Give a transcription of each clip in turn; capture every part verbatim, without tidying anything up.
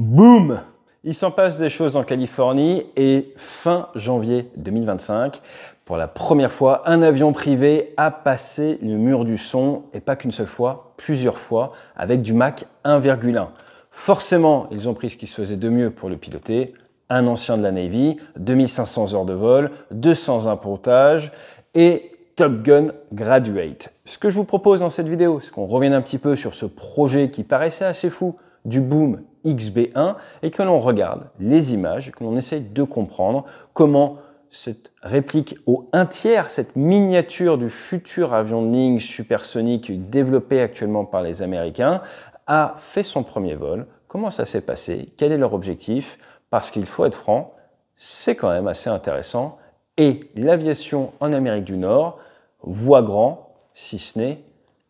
Boum! Il s'en passe des choses en Californie et fin janvier deux mille vingt-cinq, pour la première fois, un avion privé a passé le mur du son, et pas qu'une seule fois, plusieurs fois, avec du Mach un virgule un. Forcément, ils ont pris ce qui se faisait de mieux pour le piloter, un ancien de la Navy, deux mille cinq cents heures de vol, deux cent un pontages et Top Gun Graduate. Ce que je vous propose dans cette vidéo, c'est qu'on revienne un petit peu sur ce projet qui paraissait assez fou du Boom X B un et que l'on regarde les images, que l'on essaye de comprendre comment cette réplique au un tiers, cette miniature du futur avion de ligne supersonique développé actuellement par les Américains, a fait son premier vol, comment ça s'est passé, quel est leur objectif, parce qu'il faut être franc, c'est quand même assez intéressant et l'aviation en Amérique du Nord voit grand, si ce n'est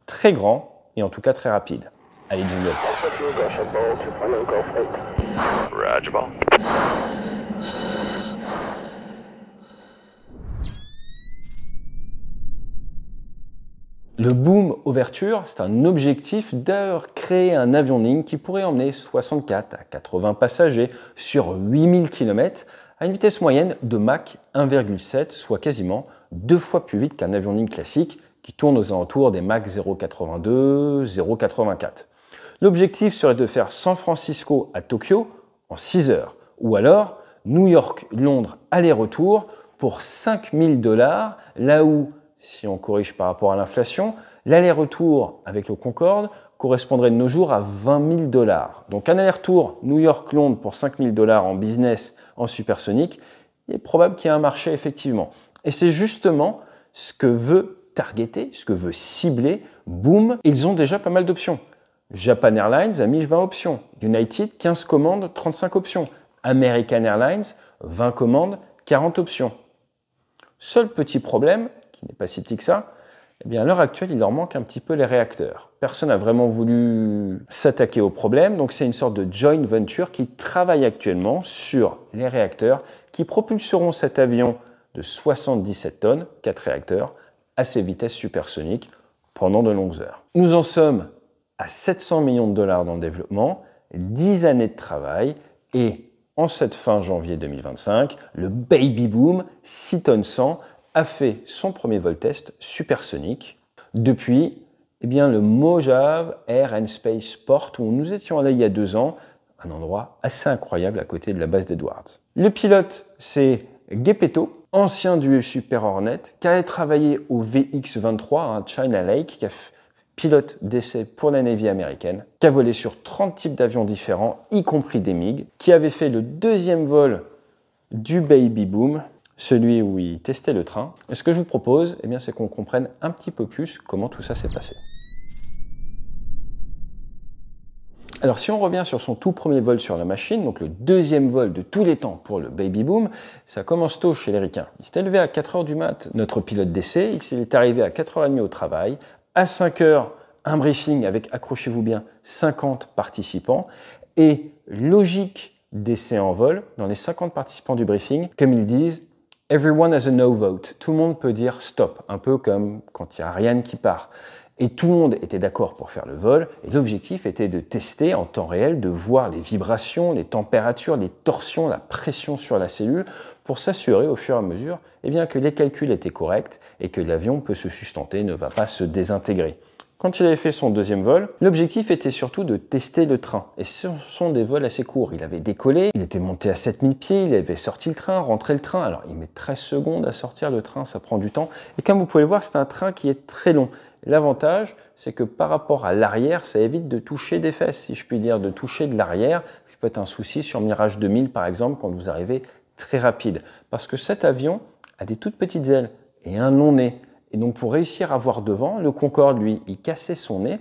très grand et en tout cas très rapide. Allez, jingle. Le Boom Overture, c'est un objectif d'avoir créé un avion de ligne qui pourrait emmener soixante-quatre à quatre-vingts passagers sur huit mille kilomètres à une vitesse moyenne de Mach un virgule sept, soit quasiment deux fois plus vite qu'un avion de ligne classique qui tourne aux alentours des Mach zéro virgule quatre-vingt-deux, zéro virgule quatre-vingt-quatre. L'objectif serait de faire San Francisco à Tokyo en six heures, ou alors New York-Londres aller-retour pour cinq mille dollars, là où, si on corrige par rapport à l'inflation, l'aller-retour avec le Concorde correspondrait de nos jours à vingt mille dollars. Donc un aller-retour New York-Londres pour cinq mille dollars en business, en supersonique, il est probable qu'il y ait un marché effectivement. Et c'est justement ce que veut targeter, ce que veut cibler Boom. Ils ont déjà pas mal d'options. Japan Airlines a mis vingt options, United quinze commandes, trente-cinq options, American Airlines vingt commandes, quarante options. Seul petit problème, qui n'est pas si petit que ça, eh bien à l'heure actuelle, il leur manque un petit peu les réacteurs. Personne n'a vraiment voulu s'attaquer au problème, donc c'est une sorte de joint venture qui travaille actuellement sur les réacteurs qui propulseront cet avion de soixante-dix-sept tonnes, quatre réacteurs, à ses vitesses supersoniques pendant de longues heures. Nous en sommes à sept cents millions de dollars dans le développement, dix années de travail et en cette fin janvier deux mille vingt-cinq, le Baby Boom six tonnes cent a fait son premier vol test supersonique. Depuis, eh bien, le Mojave Air and Space Port où nous étions allés il y a deux ans, un endroit assez incroyable à côté de la base d'Edwards. Le pilote, c'est Gepetto, ancien du Super Hornet, qui a travaillé au V X vingt-trois, hein, China Lake, qui a pilote d'essai pour la Navy américaine, qui a volé sur trente types d'avions différents, y compris des MiG, qui avait fait le deuxième vol du Baby Boom, celui où il testait le train. Et ce que je vous propose, eh bien, c'est qu'on comprenne un petit peu plus comment tout ça s'est passé. Alors si on revient sur son tout premier vol sur la machine, donc le deuxième vol de tous les temps pour le Baby Boom, ça commence tôt chez les ricains. Il s'est élevé à quatre heures du mat, notre pilote d'essai, il est arrivé à quatre heures trente au travail. À cinq heures, un briefing avec, accrochez-vous bien, cinquante participants. Et logique d'essai en vol, dans les cinquante participants du briefing, comme ils disent, « Everyone has a no vote ». Tout le monde peut dire « stop », un peu comme quand il y a Ariane qui part. Et tout le monde était d'accord pour faire le vol. Et l'objectif était de tester en temps réel, de voir les vibrations, les températures, les torsions, la pression sur la cellule pour s'assurer au fur et à mesure eh bien, que les calculs étaient corrects et que l'avion peut se sustenter, ne va pas se désintégrer. Quand il avait fait son deuxième vol, l'objectif était surtout de tester le train. Et ce sont des vols assez courts. Il avait décollé, il était monté à sept mille pieds, il avait sorti le train, rentré le train. Alors il met treize secondes à sortir le train, ça prend du temps. Et comme vous pouvez le voir, c'est un train qui est très long. L'avantage, c'est que par rapport à l'arrière, ça évite de toucher des fesses, si je puis dire, de toucher de l'arrière, ce qui peut être un souci sur Mirage deux mille, par exemple, quand vous arrivez très rapide. Parce que cet avion a des toutes petites ailes et un long nez. Et donc, pour réussir à voir devant, le Concorde, lui, il cassait son nez.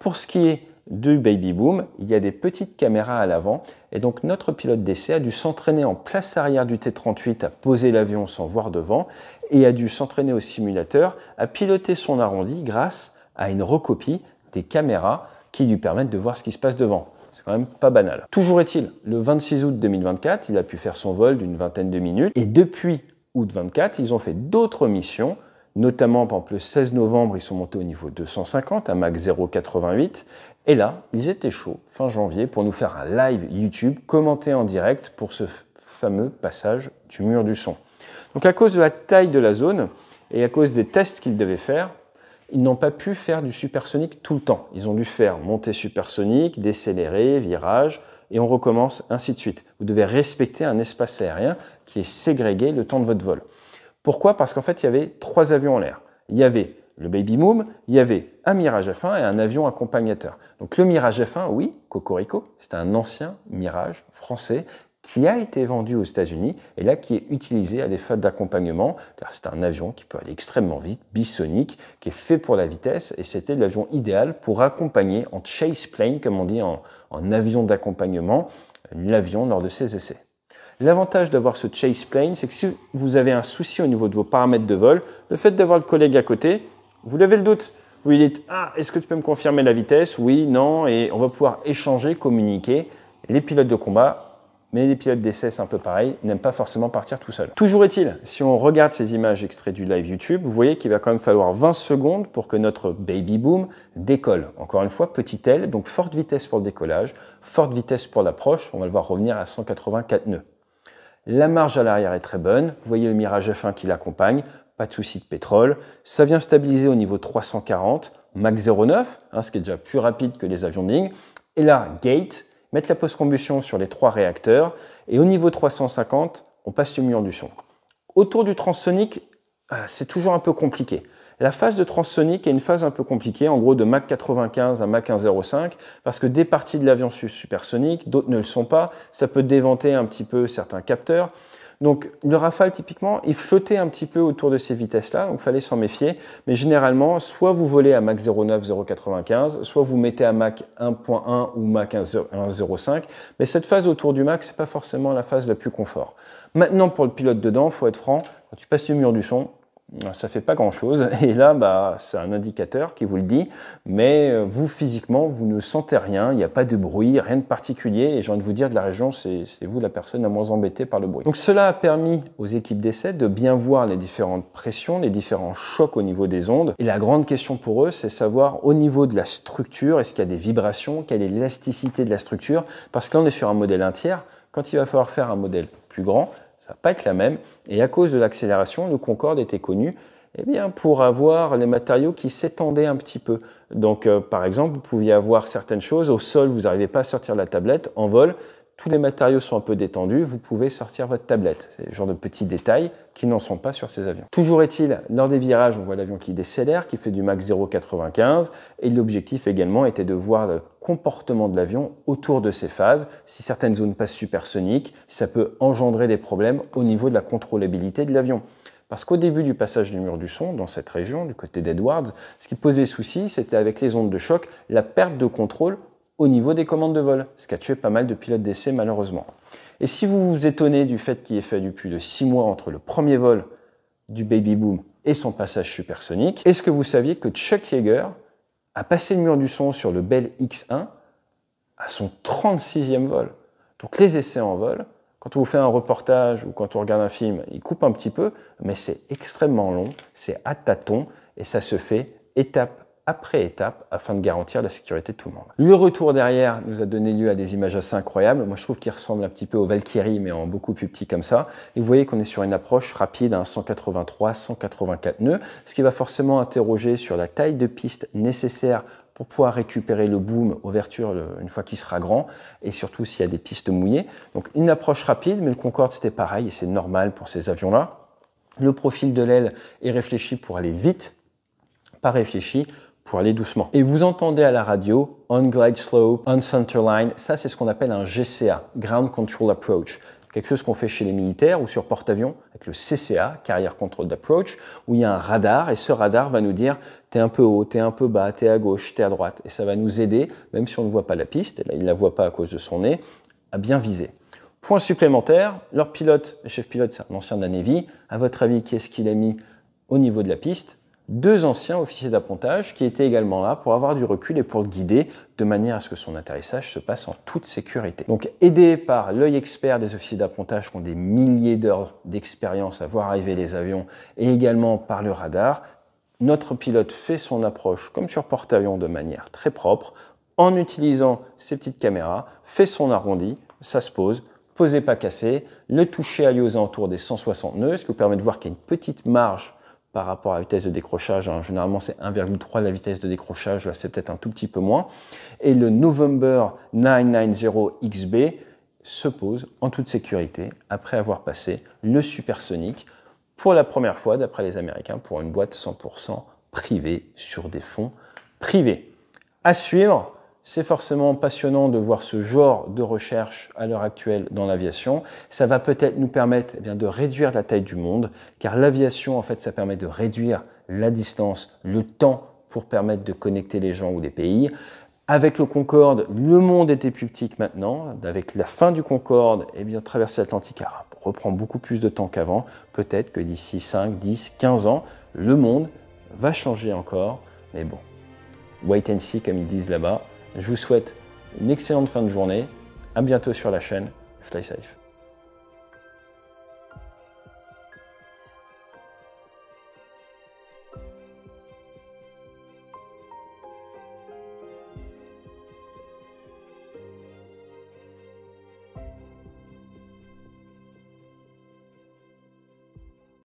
Pour ce qui est du Baby Boom, il y a des petites caméras à l'avant. Et donc, notre pilote d'essai a dû s'entraîner en place arrière du T trente-huit à poser l'avion sans voir devant. Et a dû s'entraîner au simulateur à piloter son arrondi grâce à une recopie des caméras qui lui permettent de voir ce qui se passe devant. C'est quand même pas banal. Toujours est-il, le vingt-six août deux mille vingt-quatre, il a pu faire son vol d'une vingtaine de minutes. Et depuis août vingt-quatre, ils ont fait d'autres missions, notamment par exemple, le seize novembre, ils sont montés au niveau deux cent cinquante, à Mach zéro virgule quatre-vingt-huit. Et là, ils étaient chauds, fin janvier, pour nous faire un live YouTube, commenté en direct pour ce fameux passage du mur du son. Donc à cause de la taille de la zone et à cause des tests qu'ils devaient faire, ils n'ont pas pu faire du supersonique tout le temps. Ils ont dû faire montée supersonique, décélérer, virage, et on recommence ainsi de suite. Vous devez respecter un espace aérien qui est ségrégué le temps de votre vol. Pourquoi? Parce qu'en fait, il y avait trois avions en l'air. Il y avait le Baby Boom, il y avait un Mirage F un et un avion accompagnateur. Donc le Mirage F un, oui, cocorico, c'est un ancien Mirage français qui a été vendu aux États-Unis et là qui est utilisé à des fins d'accompagnement, car c'est un avion qui peut aller extrêmement vite, bisonique, qui est fait pour la vitesse, et c'était l'avion idéal pour accompagner en chase plane, comme on dit en, en avion d'accompagnement, l'avion lors de ses essais. L'avantage d'avoir ce chase plane, c'est que si vous avez un souci au niveau de vos paramètres de vol, le fait d'avoir le collègue à côté, vous levez le doute. Vous lui dites « Ah, est-ce que tu peux me confirmer la vitesse ?»« Oui, non » et on va pouvoir échanger, communiquer. Les pilotes de combat, mais les pilotes d'essai, c'est un peu pareil, n'aiment pas forcément partir tout seul. Toujours est-il, si on regarde ces images extraites du live YouTube, vous voyez qu'il va quand même falloir vingt secondes pour que notre Baby Boom décolle. Encore une fois, petit aile, donc forte vitesse pour le décollage, forte vitesse pour l'approche, on va le voir revenir à cent quatre-vingt-quatre nœuds. La marge à l'arrière est très bonne, vous voyez le Mirage F un qui l'accompagne, pas de souci de pétrole, ça vient stabiliser au niveau trois cent quarante, Mach zéro neuf, hein, ce qui est déjà plus rapide que les avions de ligne, et là, gate, mettre la post-combustion sur les trois réacteurs, et au niveau trois cent cinquante, on passe le mur du son. Autour du transonique, c'est toujours un peu compliqué. La phase de transonique est une phase un peu compliquée, en gros de Mach quatre-vingt-quinze à Mach un zéro cinq, parce que des parties de l'avion sont supersoniques, d'autres ne le sont pas, ça peut déventer un petit peu certains capteurs. Donc le Rafale, typiquement, il flottait un petit peu autour de ces vitesses-là, donc il fallait s'en méfier. Mais généralement, soit vous volez à Mach zéro neuf, zéro quatre-vingt-quinze, soit vous mettez à Mach un point un ou Mach un zéro cinq. Mais cette phase autour du Mach, ce n'est pas forcément la phase la plus confort. Maintenant, pour le pilote dedans, il faut être franc, quand tu passes le mur du son, ça ne fait pas grand-chose. Et là, bah, c'est un indicateur qui vous le dit. Mais vous, physiquement, vous ne sentez rien. Il n'y a pas de bruit, rien de particulier. Et j'ai envie de vous dire, de la région, c'est vous la personne la moins embêtée par le bruit. Donc cela a permis aux équipes d'essai de bien voir les différentes pressions, les différents chocs au niveau des ondes. Et la grande question pour eux, c'est savoir au niveau de la structure, est-ce qu'il y a des vibrations, quelle est l'élasticité de la structure. Parce que là, on est sur un modèle un tiers. Quand il va falloir faire un modèle plus grand, ça va pas être la même, et à cause de l'accélération, le Concorde était connu eh bien, pour avoir les matériaux qui s'étendaient un petit peu. Donc euh, par exemple, vous pouviez avoir certaines choses, au sol vous n'arrivez pas à sortir de la tablette, en vol, tous les matériaux sont un peu détendus, vous pouvez sortir votre tablette. C'est le genre de petits détails qui n'en sont pas sur ces avions. Toujours est-il, lors des virages, on voit l'avion qui décélère, qui fait du Mach zéro quatre-vingt-quinze, et l'objectif également était de voir le comportement de l'avion autour de ces phases, si certaines zones passent supersoniques, ça peut engendrer des problèmes au niveau de la contrôlabilité de l'avion. Parce qu'au début du passage du mur du son, dans cette région, du côté d'Edwards, ce qui posait souci, c'était avec les ondes de choc, la perte de contrôle au niveau des commandes de vol, ce qui a tué pas mal de pilotes d'essai malheureusement. Et si vous vous étonnez du fait qu'il ait fallu plus de six mois entre le premier vol du Baby Boom et son passage supersonique, est-ce que vous saviez que Chuck Yeager a passé le mur du son sur le Bell X un à son trente-sixième vol? Donc les essais en vol, quand on fait un reportage ou quand on regarde un film, ils coupent un petit peu, mais c'est extrêmement long, c'est à tâtons et ça se fait étape après étape, afin de garantir la sécurité de tout le monde. Le retour derrière nous a donné lieu à des images assez incroyables. Moi, je trouve qu'il ressemble un petit peu au Valkyrie, mais en beaucoup plus petit comme ça. Et vous voyez qu'on est sur une approche rapide, hein, cent quatre-vingt-trois, cent quatre-vingt-quatre nœuds, ce qui va forcément interroger sur la taille de piste nécessaire pour pouvoir récupérer le boom ouverture une fois qu'il sera grand, et surtout s'il y a des pistes mouillées. Donc, une approche rapide, mais le Concorde, c'était pareil, et c'est normal pour ces avions-là. Le profil de l'aile est réfléchi pour aller vite, pas réfléchi pour aller doucement. Et vous entendez à la radio « on glide slope »,« on centerline », ça c'est ce qu'on appelle un G C A, « ground control approach », quelque chose qu'on fait chez les militaires ou sur porte-avions avec le C C A, « carrière control approach », où il y a un radar et ce radar va nous dire « t'es un peu haut, t'es un peu bas, t'es à gauche, t'es à droite ». Et ça va nous aider, même si on ne voit pas la piste, et là, il ne la voit pas à cause de son nez, à bien viser. Point supplémentaire, leur pilote, le chef pilote, c'est un ancien de la Navy, à votre avis, qu'est-ce qu'il a mis au niveau de la piste? Deux anciens officiers d'appontage qui étaient également là pour avoir du recul et pour le guider de manière à ce que son atterrissage se passe en toute sécurité. Donc aidé par l'œil expert des officiers d'appontage qui ont des milliers d'heures d'expérience à voir arriver les avions et également par le radar, notre pilote fait son approche comme sur porte-avions de manière très propre, en utilisant ces petites caméras, fait son arrondi, ça se pose, posé pas cassé, le toucher allié aux alentours des cent soixante nœuds, ce qui vous permet de voir qu'il y a une petite marge par rapport à la vitesse de décrochage. Hein. Généralement, c'est un virgule trois la vitesse de décrochage, là c'est peut-être un tout petit peu moins. Et le November neuf cent quatre-vingt-dix X B se pose en toute sécurité après avoir passé le supersonique pour la première fois, d'après les Américains, pour une boîte cent pour cent privée sur des fonds privés. À suivre, c'est forcément passionnant de voir ce genre de recherche à l'heure actuelle dans l'aviation. Ça va peut-être nous permettre eh bien, de réduire la taille du monde, car l'aviation, en fait, ça permet de réduire la distance, le temps pour permettre de connecter les gens ou les pays. Avec le Concorde, le monde était plus petit que maintenant. Avec la fin du Concorde, eh bien, traverser l'Atlantique reprend beaucoup plus de temps qu'avant. Peut-être que d'ici cinq, dix, quinze ans, le monde va changer encore. Mais bon, wait and see, comme ils disent là-bas. Je vous souhaite une excellente fin de journée. À bientôt sur la chaîne. Fly Safe.